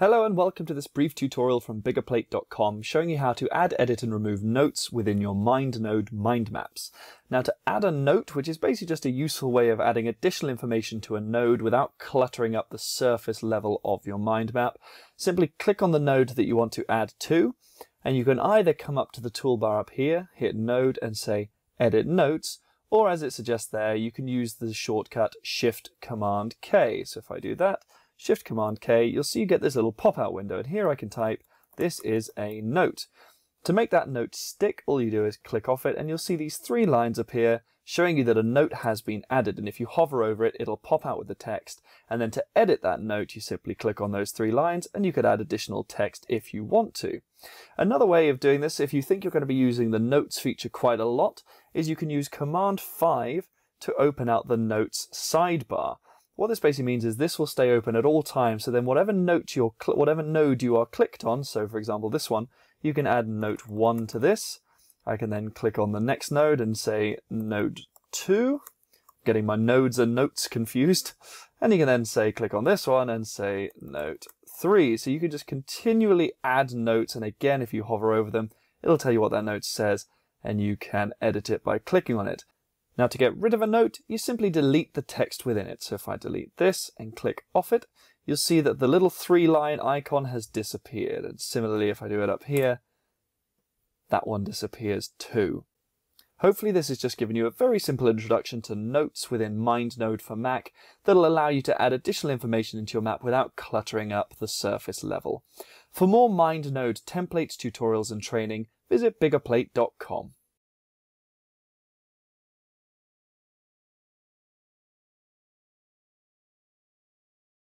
Hello and welcome to this brief tutorial from biggerplate.com showing you how to add, edit and remove notes within your MindNode mind maps. Now to add a note, which is basically just a useful way of adding additional information to a node without cluttering up the surface level of your mind map, simply click on the node that you want to add to, and you can either come up to the toolbar up here, hit node and say edit notes, or as it suggests there, you can use the shortcut Shift Command K. So if I do that, Shift Command K, you'll see you get this little pop-out window, and here I can type, this is a note. To make that note stick, all you do is click off it, and you'll see these three lines appear showing you that a note has been added, and if you hover over it, it'll pop out with the text, and then to edit that note, you simply click on those three lines, and you could add additional text if you want to. Another way of doing this, if you think you're going to be using the notes feature quite a lot, is you can use Command 5 to open out the notes sidebar. What this basically means is this will stay open at all times, so then whatever node you are clicked on, so for example this one, you can add note 1 to this. I can then click on the next node and say node 2, getting my nodes and notes confused, and you can then say click on this one and say note 3. So you can just continually add notes, and again if you hover over them, it'll tell you what that note says, and you can edit it by clicking on it. Now to get rid of a note, you simply delete the text within it. So if I delete this and click off it, you'll see that the little three-line icon has disappeared. And similarly, if I do it up here, that one disappears too. Hopefully this has just given you a very simple introduction to notes within MindNode for Mac that'll allow you to add additional information into your map without cluttering up the surface level. For more MindNode templates, tutorials and training, visit biggerplate.com.